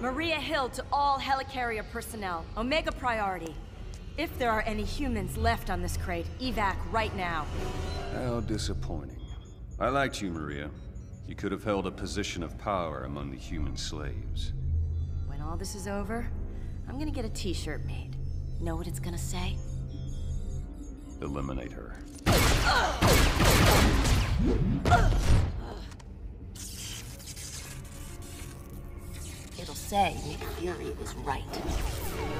Maria Hill to all Helicarrier personnel. Omega priority. If there are any humans left on this crate, evac right now. How disappointing. I liked you, Maria. You could have held a position of power among the human slaves. When all this is over, I'm gonna get a t-shirt made. Know what it's gonna say? Eliminate her. It'll say Nick Fury was right.